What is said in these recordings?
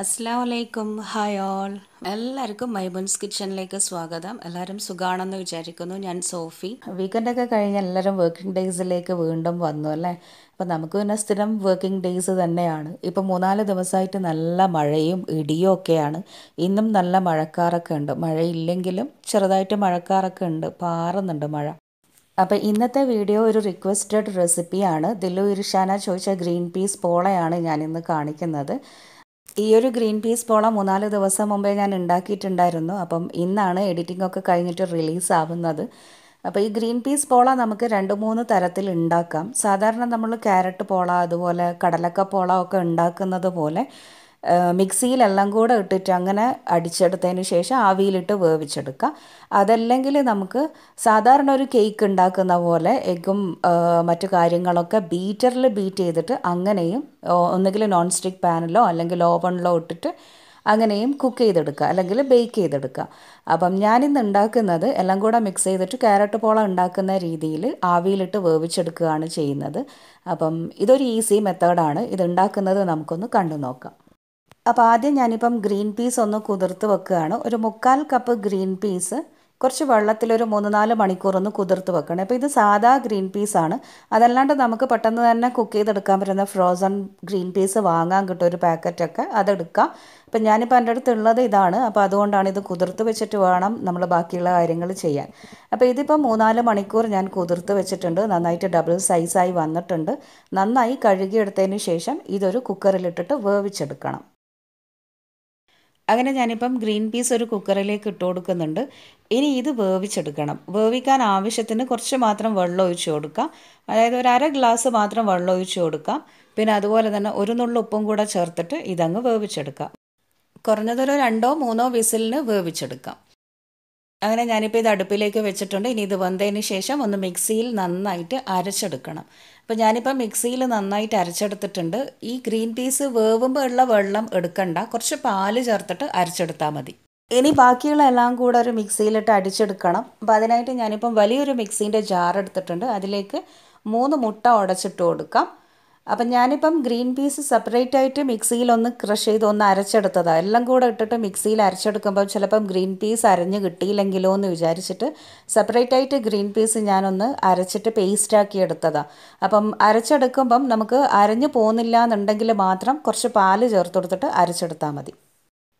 അസ്സലാമലൈക്കും hi all എല്ലാവർക്കും മൈമൂൺസ് കിച്ചണിലേക്ക് സ്വാഗതം. എല്ലാവരും സുഖാണെന്ന് വിചാരിക്കുന്നു. ഞാൻ സോഫി. വീക്കെൻഡൊക്കെ കഴിഞ്ഞ് എല്ലാവരും വർക്കിംഗ് ഡേയ്സിലേക്ക് വീണ്ടും വന്നു അല്ലേ. അപ്പോൾ നമുക്ക് പിന്നെ സ്ഥിരം വർക്കിംഗ് ഡേയ്സ് തന്നെയാണ്. ഇപ്പോൾ 3-4 ദിവസമായിട്ട് നല്ല മഴയും ഇടിയും ഒക്കെയാണ്. ഇന്നും നല്ല മഴക്കാറൊക്കെ ഉണ്ട്. മഴയില്ലെങ്കിലും ചെറുതായിട്ട് മഴക്കാറൊക്കെ ഉണ്ട്, പാറുന്നുണ്ട് മഴ. അപ്പോൾ ഇന്നത്തെ വീഡിയോ ഒരു റിക്വസ്റ്റഡ് റെസിപ്പിയാണ്. ദിലു ഇർഷാന ചോദിച്ച ഗ്രീൻ പീസ് പോളയാണ് ഞാനിന്ന് കാണിക്കുന്നത്. ഈ ഒരു ഗ്രീൻ പീസ് പോള 3-4 ദിവസം മുമ്പേ ഞാൻ ഉണ്ടാക്കിയിട്ടുണ്ടായിരുന്നു. അപ്പം ഇന്നാണ് എഡിറ്റിംഗ് ഒക്കെ കഴിഞ്ഞിട്ട് റിലീസ് ആവുന്നത്. അപ്പോൾ ഈ ഗ്രീൻ പീസ് പോള നമുക്ക് 2-3 തരത്തിൽ ഉണ്ടാക്കാം. സാധാരണ നമ്മൾ ക്യാരറ്റ് പോള, അതുപോലെ കടലക്ക പോള ഒക്കെ ഉണ്ടാക്കുന്നത് പോലെ മിക്സിയിലെല്ലാം കൂടെ ഇട്ടിട്ട് അങ്ങനെ അടിച്ചെടുത്തതിന് ശേഷം ആവിയിലിട്ട് വേവിച്ചെടുക്കുക. അതല്ലെങ്കിൽ നമുക്ക് സാധാരണ ഒരു കേക്ക് ഉണ്ടാക്കുന്ന പോലെ എഗ്ഗും മറ്റു കാര്യങ്ങളൊക്കെ ബീറ്ററിൽ ബീറ്റ് ചെയ്തിട്ട് അങ്ങനെയും ഒന്നുകിൽ നോൺ സ്റ്റിക്ക് പാനിലോ അല്ലെങ്കിൽ ഓവണിലോ ഇട്ടിട്ട് അങ്ങനെയും കുക്ക് ചെയ്തെടുക്കുക, അല്ലെങ്കിൽ ബേക്ക് ചെയ്തെടുക്കുക. അപ്പം ഞാനിന്ന് ഉണ്ടാക്കുന്നത് എല്ലാം കൂടെ മിക്സ് ചെയ്തിട്ട് ക്യാരറ്റ് പോള ഉണ്ടാക്കുന്ന രീതിയിൽ ആവിയിലിട്ട് വേവിച്ചെടുക്കുകയാണ് ചെയ്യുന്നത്. അപ്പം ഇതൊരു ഈസി മെത്തേഡാണ്. ഇത് ഉണ്ടാക്കുന്നത് നമുക്കൊന്ന് കണ്ടു നോക്കാം. അപ്പോൾ ആദ്യം ഞാനിപ്പം ഗ്രീൻ പീസ് ഒന്ന് കുതിർത്ത് വെക്കുകയാണ്. ഒരു 3/4 കപ്പ് ഗ്രീൻ പീസ് കുറച്ച് വെള്ളത്തിലൊരു 3-4 മണിക്കൂർ ഒന്ന് കുതിർത്ത് വെക്കണം. അപ്പോൾ ഇത് സാധാ ഗ്രീൻ പീസാണ്. അതല്ലാണ്ട് നമുക്ക് പെട്ടെന്ന് തന്നെ കുക്ക് ചെയ്തെടുക്കാൻ പറ്റുന്ന ഫ്രോസൺ ഗ്രീൻ പീസ് വാങ്ങാൻ കിട്ടും, ഒരു പാക്കറ്റൊക്കെ, അതെടുക്കാം. അപ്പം ഞാനിപ്പോൾ എൻ്റെ അടുത്തുള്ളത് ഇതാണ്. അപ്പോൾ അതുകൊണ്ടാണ് ഇത് കുതിർത്ത് വെച്ചിട്ട് വേണം നമ്മൾ ബാക്കിയുള്ള കാര്യങ്ങൾ ചെയ്യാൻ. അപ്പോൾ ഇതിപ്പോൾ 3-4 മണിക്കൂർ ഞാൻ കുതിർത്ത് വെച്ചിട്ടുണ്ട്. നന്നായിട്ട് ഡബിൾ സൈസായി വന്നിട്ടുണ്ട്. നന്നായി കഴുകിയെടുത്തതിന് ശേഷം ഇതൊരു കുക്കറിലിട്ടിട്ട് വേവിച്ചെടുക്കണം. അങ്ങനെ ഞാനിപ്പം ഗ്രീൻ പീസ് ഒരു കുക്കറിലേക്ക് ഇട്ട് കൊടുക്കുന്നുണ്ട്. ഇനി ഇത് വേവിച്ചെടുക്കണം. വേവിക്കാൻ ആവശ്യത്തിന് കുറച്ച് മാത്രം വെള്ളം ഒഴിച്ച് കൊടുക്കാം. അതായത് ഒരു 1/2 ഗ്ലാസ് മാത്രം വെള്ളം ഒഴിച്ച് കൊടുക്കാം. പിന്നെ അതുപോലെ തന്നെ ഒരു നുള്ളു ഉപ്പും കൂടെ ചേർത്തിട്ട് ഇതങ്ങ് വേവിച്ചെടുക്കാം. കുറഞ്ഞതൊരു 2-3 വിസിലിന് വേവിച്ചെടുക്കാം. അങ്ങനെ ഞാനിപ്പോൾ ഇത് അടുപ്പിലേക്ക് വെച്ചിട്ടുണ്ട്. ഇനി ഇത് വെന്തതിന് ശേഷം ഒന്ന് മിക്സിയിൽ നന്നായിട്ട് അരച്ചെടുക്കണം. അപ്പോൾ ഞാനിപ്പോൾ മിക്സിയിൽ നന്നായിട്ട് അരച്ചെടുത്തിട്ടുണ്ട്. ഈ ഗ്രീൻ പീസ് വേവുമ്പോൾ ഉള്ള വെള്ളം എടുക്കണ്ട, കുറച്ച് പാല് ചേർത്തിട്ട് അരച്ചെടുത്താൽ മതി. ഇനി ബാക്കിയുള്ള എല്ലാം കൂടെ ഒരു മിക്സിയിലിട്ട് അടിച്ചെടുക്കണം. അപ്പോൾ അതിനായിട്ട് ഞാനിപ്പം വലിയൊരു മിക്സീൻ്റെ ജാർ എടുത്തിട്ടുണ്ട്. അതിലേക്ക് 3 മുട്ട ഉടച്ചിട്ട് കൊടുക്കാം. അപ്പം ഞാനിപ്പം ഗ്രീൻ പീസ് സെപ്പറേറ്റ് ആയിട്ട് മിക്സിയിലൊന്ന് ക്രഷ് ചെയ്തൊന്ന് അരച്ചെടുത്തതാണ്. എല്ലാം കൂടെ ഇട്ടിട്ട് മിക്സിയിൽ അരച്ചെടുക്കുമ്പോൾ ചിലപ്പം ഗ്രീൻ പീസ് അരഞ്ഞ് കിട്ടിയില്ലെങ്കിലോ എന്ന് വിചാരിച്ചിട്ട് സെപ്പറേറ്റ് ആയിട്ട് ഗ്രീൻ പീസ് ഞാനൊന്ന് അരച്ചിട്ട് പേസ്റ്റാക്കി എടുത്തതാണ്. അപ്പം അരച്ചെടുക്കുമ്പം നമുക്ക് അരഞ്ഞു പോകുന്നില്ല എന്നുണ്ടെങ്കിൽ മാത്രം കുറച്ച് പാല് ചേർത്ത് കൊടുത്തിട്ട് അരച്ചെടുത്താൽ മതി.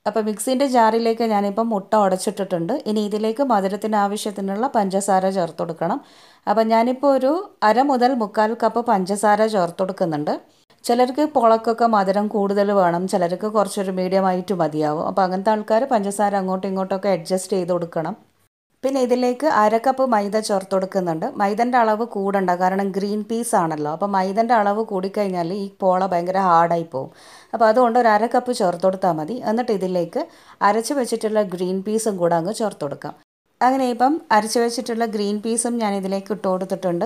അപ്പോൾ മിക്സിൻ്റെ ജാറിലേക്ക് ഞാനിപ്പം മുട്ട ഉടച്ചിട്ടിട്ടുണ്ട്. ഇനി ഇതിലേക്ക് മധുരത്തിന് ആവശ്യത്തിനുള്ള പഞ്ചസാര ചേർത്ത് കൊടുക്കണം. അപ്പം ഞാനിപ്പോൾ ഒരു 1/2 മുതൽ 3/4 കപ്പ് പഞ്ചസാര ചേർത്ത് കൊടുക്കുന്നുണ്ട്. ചിലർക്ക് പുളക്കൊക്കെ മധുരം കൂടുതൽ വേണം, ചിലർക്ക് കുറച്ചൊരു മീഡിയമായിട്ട് മതിയാവും. അപ്പോൾ അങ്ങനത്തെ ആൾക്കാർ പഞ്ചസാര അങ്ങോട്ടും ഇങ്ങോട്ടൊക്കെ അഡ്ജസ്റ്റ് ചെയ്ത് കൊടുക്കണം. പിന്നെ ഇതിലേക്ക് 1/2 കപ്പ് മൈദ ചേർത്ത് കൊടുക്കുന്നുണ്ട്. മൈദൻ്റെ അളവ് കൂടണ്ട, കാരണം ഗ്രീൻ പീസ് ആണല്ലോ. അപ്പോൾ മൈദൻ്റെ അളവ് കൂടിക്കഴിഞ്ഞാൽ ഈ പോള ഭയങ്കര ഹാർഡായി പോകും. അപ്പോൾ അതുകൊണ്ട് ഒരു 1/2 കപ്പ് ചേർത്ത് കൊടുത്താൽ മതി. എന്നിട്ട് ഇതിലേക്ക് അരച്ച് വെച്ചിട്ടുള്ള ഗ്രീൻ പീസും കൂടെ അങ്ങ് ചേർത്ത് കൊടുക്കാം. അങ്ങനെ ഇപ്പം അരച്ച് വെച്ചിട്ടുള്ള ഗ്രീൻ പീസും ഞാൻ ഇതിലേക്ക് ഇട്ട് കൊടുത്തിട്ടുണ്ട്.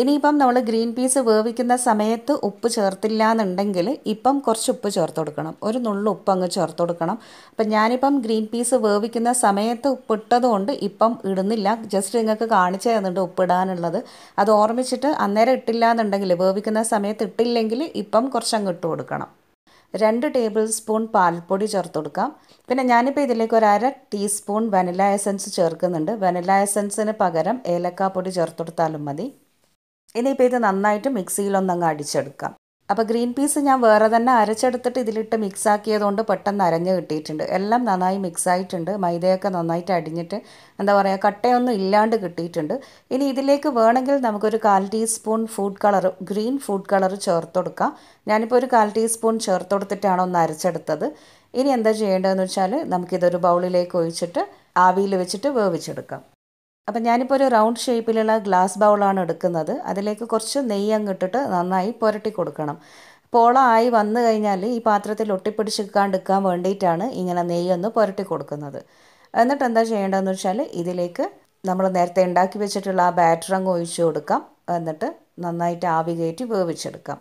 ഇനിയിപ്പം നമ്മൾ ഗ്രീൻ പീസ് വേവിക്കുന്ന സമയത്ത് ഉപ്പ് ചേർത്തില്ല എന്നുണ്ടെങ്കിൽ ഇപ്പം കുറച്ച് ഉപ്പ് ചേർത്ത് കൊടുക്കണം, ഒരു നുള്ളു ഉപ്പ് അങ്ങ് ചേർത്ത് കൊടുക്കണം. അപ്പം ഞാനിപ്പം ഗ്രീൻ പീസ് വേവിക്കുന്ന സമയത്ത് ഉപ്പിട്ടതുകൊണ്ട് ഇപ്പം ഇടുന്നില്ല. ജസ്റ്റ് നിങ്ങൾക്ക് കാണിച്ചു തന്നിട്ട് ഉപ്പിടാനുള്ളത്, അത് ഓർമ്മിച്ചിട്ട് അന്നേരം ഇട്ടില്ല എന്നുണ്ടെങ്കിൽ, വേവിക്കുന്ന സമയത്ത് ഇട്ടില്ലെങ്കിൽ ഇപ്പം കുറച്ചങ്ങ് ഇട്ട് കൊടുക്കണം. 2 ടേബിൾ സ്പൂൺ പാൽപ്പൊടി ചേർത്ത് കൊടുക്കാം. പിന്നെ ഞാനിപ്പോൾ ഇതിലേക്ക് ഒരു 1/2 ടീസ്പൂൺ വനില എസൻസ് ചേർക്കുന്നുണ്ട്. വനില എസൻസിന് പകരം ഏലക്കാപ്പൊടി ചേർത്ത് കൊടുത്താലും മതി. ഇനിയിപ്പോൾ ഇത് നന്നായിട്ട് മിക്സിയിലൊന്നങ്ങ് അടിച്ചെടുക്കാം. അപ്പോൾ ഗ്രീൻ പീസ് ഞാൻ വേറെ തന്നെ അരച്ചെടുത്തിട്ട് ഇതിലിട്ട് മിക്സ് ആക്കിയതുകൊണ്ട് പെട്ടെന്ന് അരഞ്ഞ് കിട്ടിയിട്ടുണ്ട്. എല്ലാം നന്നായി മിക്സ് ആയിട്ടുണ്ട്. മൈദയൊക്കെ നന്നായിട്ട് അടിഞ്ഞിട്ട് എന്താ പറയുക, കട്ടയൊന്നും ഇല്ലാണ്ട് കിട്ടിയിട്ടുണ്ട്. ഇനി ഇതിലേക്ക് വേണമെങ്കിൽ നമുക്കൊരു 1/4 teaspoon food colour, green food colour ചേർത്ത് കൊടുക്കാം. ഞാനിപ്പോൾ ഒരു 1/4 ടീസ്പൂൺ ചേർത്ത് കൊടുത്തിട്ടാണ് ഒന്ന് അരച്ചെടുത്തത്. ഇനി എന്താ ചെയ്യേണ്ടതെന്ന് വെച്ചാൽ നമുക്കിതൊരു ബൗളിലേക്ക് ഒഴിച്ചിട്ട് ആവിയിൽ വെച്ചിട്ട് വേവിച്ചെടുക്കാം. അപ്പം ഞാനിപ്പോൾ ഒരു റൗണ്ട് ഷേപ്പിലുള്ള ഗ്ലാസ് ബൗളാണ് എടുക്കുന്നത്. അതിലേക്ക് കുറച്ച് നെയ്യ് അങ്ങിട്ടിട്ട് നന്നായി പുരട്ടി കൊടുക്കണം. പോള ആയി വന്നു കഴിഞ്ഞാൽ ഈ പാത്രത്തിൽ ഒട്ടിപ്പിടിച്ച് നിൽക്കാണ്ടിരിക്കാൻ വേണ്ടിയിട്ടാണ് ഇങ്ങനെ നെയ്യൊന്ന് പുരട്ടി കൊടുക്കുന്നത്. എന്നിട്ട് എന്താ ചെയ്യേണ്ടതെന്ന് വെച്ചാൽ ഇതിലേക്ക് നമ്മൾ നേരത്തെ ഉണ്ടാക്കി വെച്ചിട്ടുള്ള ആ ബാറ്റർ അങ്ങ് ഒഴിച്ചു കൊടുക്കാം. എന്നിട്ട് നന്നായിട്ട് ആവി കയറ്റി വേവിച്ചെടുക്കാം.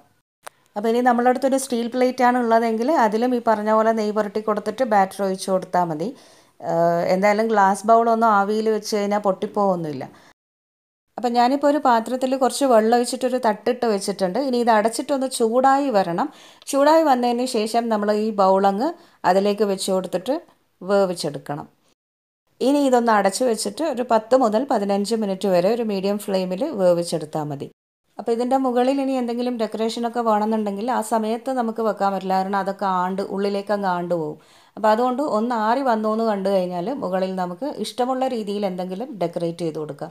അപ്പോൾ ഇനി നമ്മളടുത്തൊരു സ്റ്റീൽ പ്ലേറ്റാണ് ഉള്ളതെങ്കിൽ അതിലും ഈ പറഞ്ഞ പോലെ നെയ്യ് പുരട്ടി കൊടുത്തിട്ട് ബാറ്റർ ഒഴിച്ചു കൊടുത്താൽ മതി. എന്തായാലും ഗ്ലാസ് ബൗളൊന്നും ആവിയിൽ വെച്ച് കഴിഞ്ഞാൽ പൊട്ടിപ്പോവൊന്നുമില്ല. അപ്പോൾ ഞാനിപ്പോൾ ഒരു പാത്രത്തിൽ കുറച്ച് വെള്ളം ഒഴിച്ചിട്ട് ഒരു തട്ടിട്ട് വെച്ചിട്ടുണ്ട്. ഇനി ഇത് അടച്ചിട്ടൊന്ന് ചൂടായി വരണം. ചൂടായി വന്നതിന് ശേഷം നമ്മൾ ഈ ബൗളങ്ങ് അതിലേക്ക് വെച്ച് കൊടുത്തിട്ട് വേവിച്ചെടുക്കണം. ഇനി ഇതൊന്ന് അടച്ചു വെച്ചിട്ട് ഒരു 10 മുതൽ 15 മിനിറ്റ് വരെ ഒരു മീഡിയം ഫ്ലെയിമിൽ വേവിച്ചെടുത്താൽ മതി. അപ്പോൾ ഇതിൻ്റെ മുകളിൽ ഇനി എന്തെങ്കിലും ഡെക്കറേഷനൊക്കെ വേണമെന്നുണ്ടെങ്കിൽ ആ സമയത്ത് നമുക്ക് വെക്കാൻ പറ്റില്ല, കാരണം അതൊക്കെ ഉള്ളിലേക്ക് അങ്ങ് ആണ്ട് പോകും. അപ്പോൾ അതുകൊണ്ട് ഒന്ന് ആറി വന്നു എന്ന് കണ്ടു കഴിഞ്ഞാൽ മുകളിൽ നമുക്ക് ഇഷ്ടമുള്ള രീതിയിൽ എന്തെങ്കിലും ഡെക്കറേറ്റ് ചെയ്ത് കൊടുക്കുക.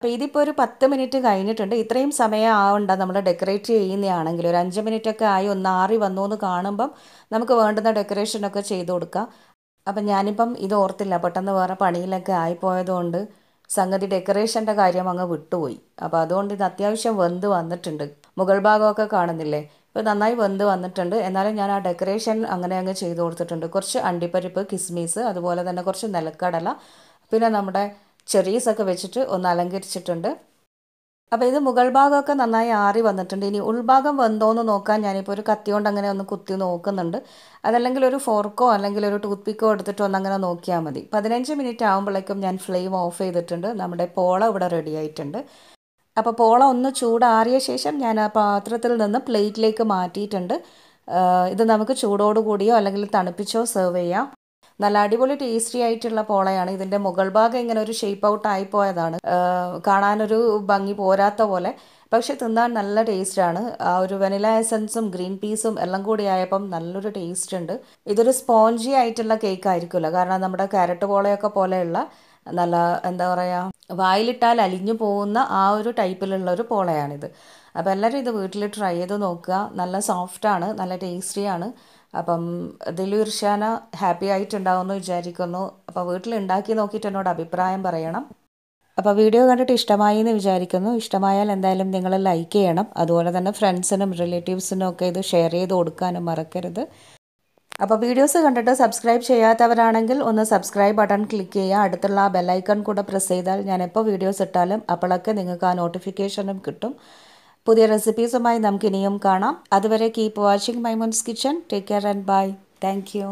അപ്പോൾ ഇതിപ്പോൾ ഒരു 10 മിനിറ്റ് കഴിഞ്ഞിട്ടുണ്ട്. ഇത്രയും സമയം ആവണ്ട നമ്മൾ ഡെക്കറേറ്റ് ചെയ്യുന്നതാണെങ്കിൽ, ഒരു 5 മിനിറ്റൊക്കെ ആയി ഒന്ന് ആറി വന്നു എന്ന് കാണുമ്പം നമുക്ക് വേണ്ടുന്ന ഡെക്കറേഷനൊക്കെ ചെയ്ത് കൊടുക്കുക. അപ്പം ഞാനിപ്പം ഇത് ഓർത്തില്ല, പെട്ടെന്ന് വേറെ പണിയിലൊക്കെ ആയിപ്പോയതുകൊണ്ട് സംഗതി ഡെക്കറേഷൻ്റെ കാര്യം അങ്ങ് വിട്ടുപോയി. അപ്പോൾ അതുകൊണ്ട് ഇത് അത്യാവശ്യം വെന്ത് വന്നിട്ടുണ്ട്. മുകൾ ഭാഗമൊക്കെ കാണുന്നില്ലേ, ഇപ്പോൾ നന്നായി വെന്ത് വന്നിട്ടുണ്ട്. എന്നാലും ഞാൻ ആ ഡെക്കറേഷൻ അങ്ങനെ അങ്ങ് ചെയ്ത് കൊടുത്തിട്ടുണ്ട്. കുറച്ച് അണ്ടിപ്പരിപ്പ്, കിസ്മിസ്, അതുപോലെ തന്നെ കുറച്ച് നിലക്കടല, പിന്നെ നമ്മുടെ ചെറീസൊക്കെ വെച്ചിട്ട് ഒന്ന് അലങ്കരിച്ചിട്ടുണ്ട്. അപ്പോൾ ഇത് മുകൾ ഭാഗമൊക്കെ നന്നായി ആറി വന്നിട്ടുണ്ട്. ഇനി ഉൾഭാഗം വെന്തോന്ന് നോക്കാൻ ഞാനിപ്പോൾ ഒരു കത്തി കൊണ്ട് അങ്ങനെ ഒന്ന് കുത്തി നോക്കുന്നുണ്ട്. അതല്ലെങ്കിൽ ഒരു ഫോർക്കോ അല്ലെങ്കിൽ ഒരു ടൂത്ത് പിക്കോ എടുത്തിട്ട് ഒന്നങ്ങനെ നോക്കിയാൽ മതി. 15 മിനിറ്റ് ആകുമ്പോഴേക്കും ഞാൻ ഫ്ലെയിം ഓഫ് ചെയ്തിട്ടുണ്ട്. നമ്മുടെ പോള ഇവിടെ റെഡി ആയിട്ടുണ്ട്. അപ്പോൾ പോള ഒന്ന് ചൂടാറിയ ശേഷം ഞാൻ ആ പാത്രത്തിൽ നിന്ന് പ്ലേറ്റിലേക്ക് മാറ്റിയിട്ടുണ്ട്. ഇത് നമുക്ക് ചൂടോട് കൂടിയോ അല്ലെങ്കിൽ തണുപ്പിച്ചോ സെർവ് ചെയ്യാം. നല്ല അടിപൊളി ടേസ്റ്റി ആയിട്ടുള്ള പോളയാണ്. ഇതിൻ്റെ മുകൾ ഭാഗം ഇങ്ങനെ ഒരു ഷേപ്പ് ഔട്ട് ആയിപ്പോയതാണ്, കാണാനൊരു ഭംഗി പോരാത്ത പോലെ. പക്ഷെ തിന്നാൻ നല്ല ടേസ്റ്റാണ്. ആ ഒരു വെനില എസൻസും ഗ്രീൻ പീസും എല്ലാം കൂടി ആയപ്പം നല്ലൊരു ടേസ്റ്റ് ഉണ്ട്. ഇതൊരു സ്പോഞ്ചി ആയിട്ടുള്ള കേക്ക് ആയിരിക്കുമല്ലോ, കാരണം നമ്മുടെ ക്യാരറ്റ് പോളയൊക്കെ പോലെയുള്ള നല്ല എന്താ പറയുക, വായിലിട്ടാൽ അലിഞ്ഞു പോകുന്ന ആ ഒരു ടൈപ്പിലുള്ള ഒരു പോളയാണിത്. അപ്പോൾ എല്ലാവരും ഇത് വീട്ടിൽ ട്രൈ ചെയ്ത് നോക്കുക. നല്ല സോഫ്റ്റാണ്, നല്ല ടേസ്റ്റിയാണ്. അപ്പം ദിലൂർഷാന ഹാപ്പി ആയിട്ടുണ്ടാവുമെന്ന് വിചാരിക്കുന്നു. അപ്പോൾ വീട്ടിലുണ്ടാക്കി നോക്കിയിട്ട് എന്നോട് അഭിപ്രായം പറയണം. അപ്പോൾ വീഡിയോ കണ്ടിട്ട് ഇഷ്ടമായി എന്ന് വിചാരിക്കുന്നു. ഇഷ്ടമായാൽ എന്തായാലും നിങ്ങൾ ലൈക്ക് ചെയ്യണം. അതുപോലെ തന്നെ ഫ്രണ്ട്സിനും റിലേറ്റീവ്സിനും ഒക്കെ ഇത് ഷെയർ ചെയ്ത് കൊടുക്കാനും മറക്കരുത്. അപ്പോൾ വീഡിയോസ് കണ്ടിട്ട് സബ്സ്ക്രൈബ് ചെയ്യാത്തവരാണെങ്കിൽ ഒന്ന് സബ്സ്ക്രൈബ് ബട്ടൺ ക്ലിക്ക് ചെയ്യുക. അടുത്തുള്ള ആ ബെല്ലൈക്കൺ കൂടെ പ്രസ് ചെയ്താൽ ഞാൻ എപ്പോൾ വീഡിയോസ് ഇട്ടാലും അപ്പോഴൊക്കെ നിങ്ങൾക്ക് ആ നോട്ടിഫിക്കേഷനും കിട്ടും. പുതിയ റെസിപ്പീസുമായി നമുക്ക് ഇനിയും കാണാം. അതുവരെ keep watching Maimoon's kitchen. Take care and bye. Thank U.